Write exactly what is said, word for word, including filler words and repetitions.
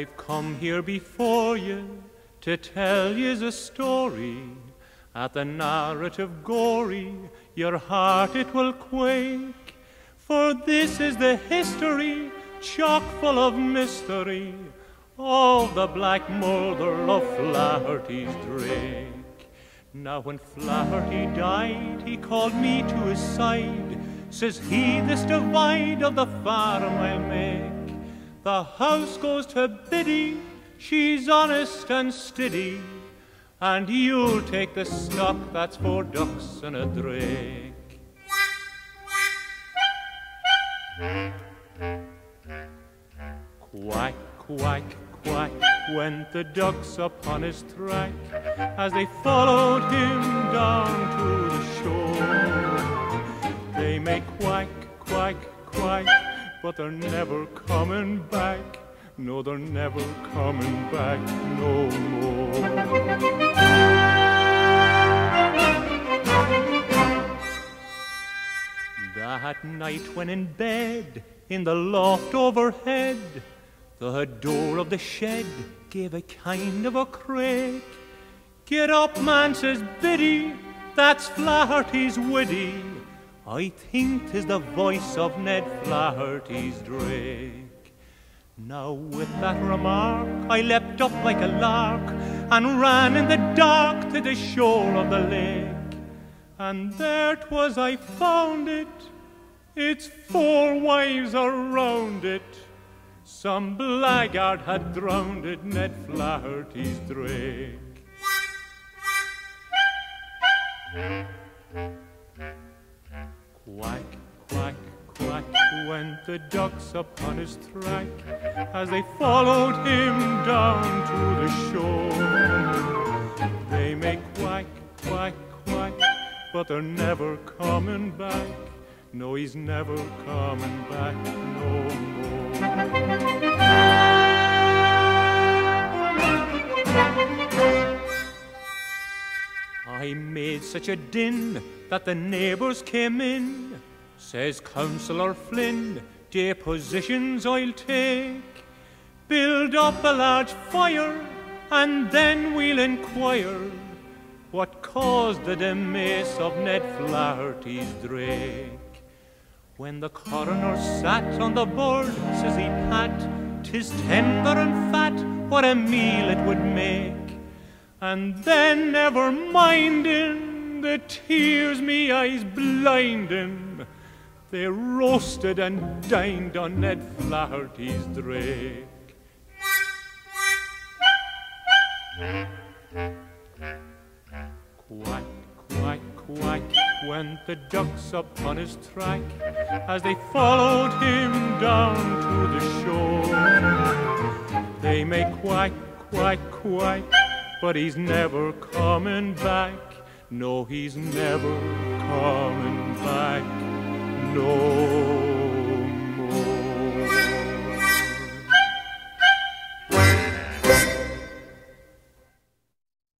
I've come here before you to tell yous a story. At the narrative gory, your heart it will quake, for this is the history, chock full of mystery, of the black murder of Flaherty's Drake. Now when Flaherty died, he called me to his side. Says he, this divide of the farm I'll make. The house goes to Biddy, she's honest and steady, and you'll take the stock that's four ducks and a drake. Quack, quack, quack went the ducks upon his track as they followed him down to the shore. They may quack, quack, quack, but they're never coming back. No, they're never coming back no more. That night when in bed, in the loft overhead, the door of the shed gave a kind of a creak. Get up, man, says Biddy, that's Flaherty's Widdy. I think 'tis the voice of Ned Flaherty's Drake. Now with that remark, I leapt up like a lark and ran in the dark to the shore of the lake. And there 'twas I found it, its four wives around it. Some blackguard had drowned it, Ned Flaherty's Drake. Quack, quack, quack went the ducks upon his track as they followed him down to the shore. They may quack, quack, quack, but they're never coming back. No, he's never coming back no more. I made such a din that the neighbours came in. Says Councillor Flynn, dear positions I'll take. Build up a large fire and then we'll inquire what caused the demise of Ned Flaherty's Drake. When the coroner sat on the board, says he, Pat, 'tis tender and fat, what a meal it would make. And then never minding the tears me eyes blinding, they roasted and dined on Ned Flaherty's Drake. Quack, quack, quack went the ducks upon his track as they followed him down to the shore. They may quack, quack, quack, but he's never coming back. No, he's never coming back.